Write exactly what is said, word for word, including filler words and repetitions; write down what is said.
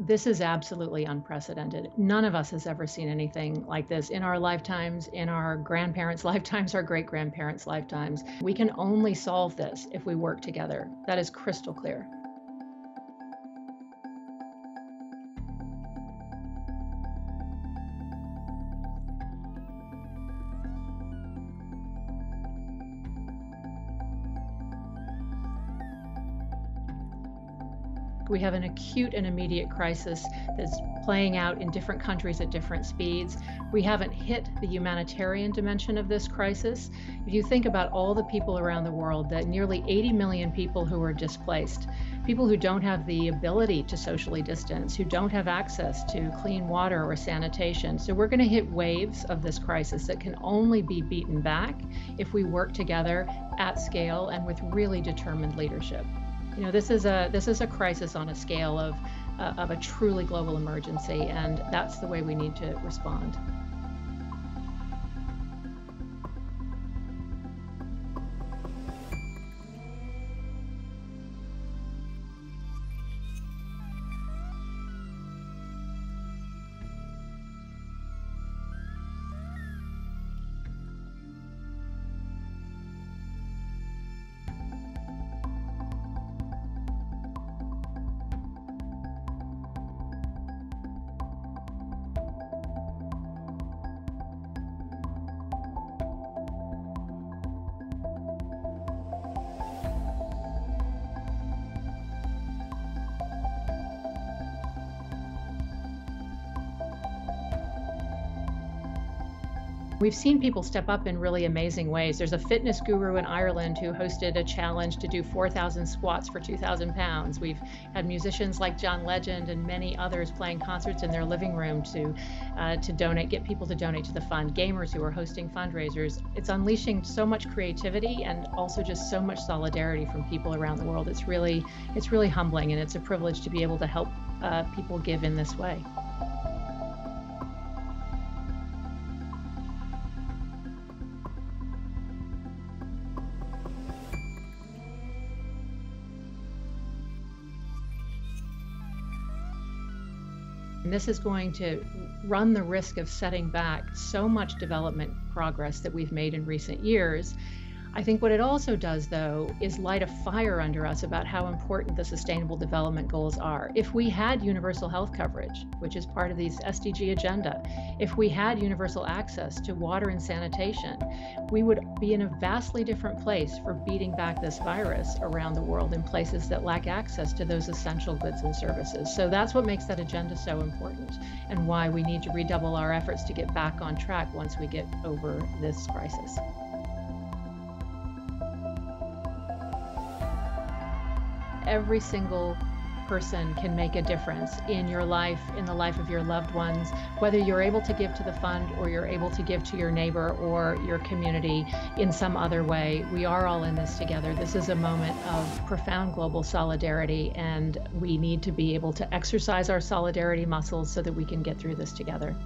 this is absolutely unprecedented. None of us has ever seen anything like this in our lifetimes, in our grandparents' lifetimes, our great-grandparents' lifetimes. We can only solve this if we work together. That is crystal clear. We have an acute and immediate crisis that's playing out in different countries at different speeds. We haven't hit the humanitarian dimension of this crisis. If you think about all the people around the world, that nearly eighty million people who are displaced, people who don't have the ability to socially distance, who don't have access to clean water or sanitation. So we're going to hit waves of this crisis that can only be beaten back if we work together at scale and with really determined leadership. You know, this is a this is a crisis on a scale of uh, of a truly global emergency, and that's the way we need to respond. We've seen people step up in really amazing ways. There's a fitness guru in Ireland who hosted a challenge to do four thousand squats for two thousand pounds. We've had musicians like John Legend and many others playing concerts in their living room to, uh, to donate, get people to donate to the fund. Gamers who are hosting fundraisers. It's unleashing so much creativity and also just so much solidarity from people around the world. It's really, it's really humbling, and it's a privilege to be able to help uh, people give in this way. And this is going to run the risk of setting back so much development progress that we've made in recent years. I think what it also does, though, is light a fire under us about how important the Sustainable Development Goals are. If we had universal health coverage, which is part of the S D G agenda, if we had universal access to water and sanitation, we would be in a vastly different place for beating back this virus around the world in places that lack access to those essential goods and services. So that's what makes that agenda so important, and why we need to redouble our efforts to get back on track once we get over this crisis. Every single person can make a difference in your life, in the life of your loved ones, whether you're able to give to the fund or you're able to give to your neighbor or your community in some other way. We are all in this together. This is a moment of profound global solidarity, and we need to be able to exercise our solidarity muscles so that we can get through this together.